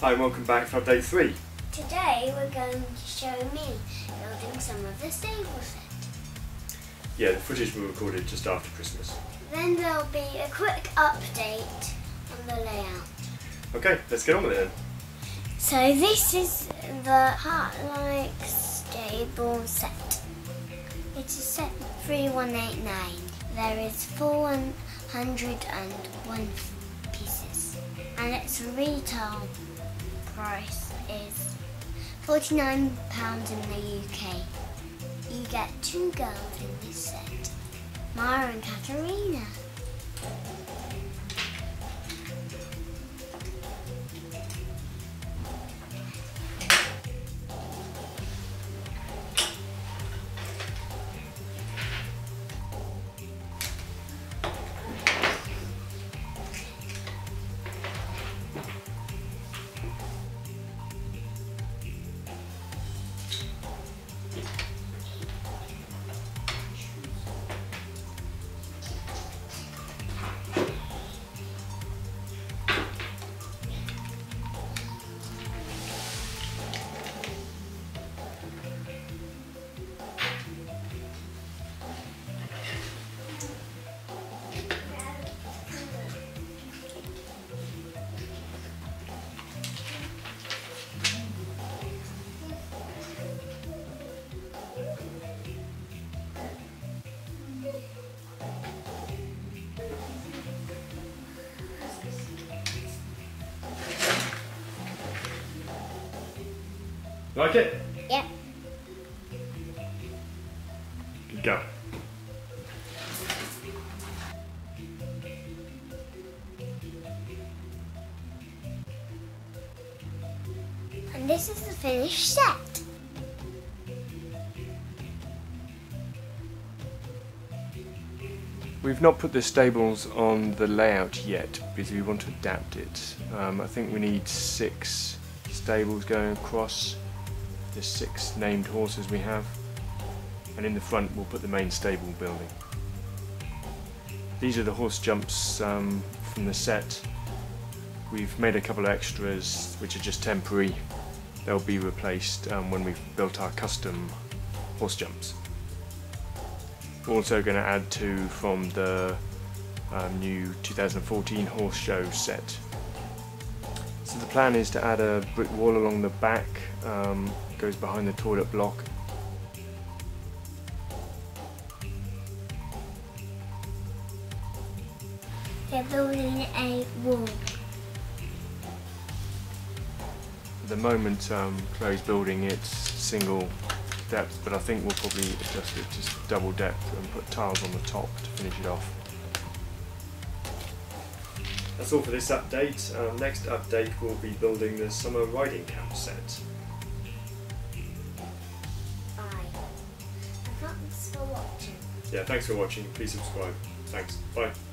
Hi and welcome back for update 3. Today we're going to show me building some of the stable set. Yeah, the footage we recorded just after Christmas. Then there'll be a quick update on the layout. Okay, let's get on with it then. So this is the Heartlake stable set. It is set 3189. There is 401 pieces and its retail price is £49 in the UK. You get two girls in this set, Mara and Katarina. Like it? Yep. Good go. And this is the finished set. We've not put the stables on the layout yet because we want to adapt it. I think we need 6 stables going across. The 6 named horses we have, and in the front we'll put the main stable building. These are the horse jumps from the set. We've made a couple of extras which are just temporary. They'll be replaced when we've built our custom horse jumps. We're also going to add 2 from the new 2014 horse show set. So the plan is to add a brick wall along the back, goes behind the toilet block. They're building a wall. At the moment Chloe's building it single depth, but I think we'll probably adjust it to double depth and put tiles on the top to finish it off. That's all for this update. Next update we'll be building the summer riding camp set. Bye. And thanks for watching. Yeah, thanks for watching. Please subscribe. Thanks. Bye.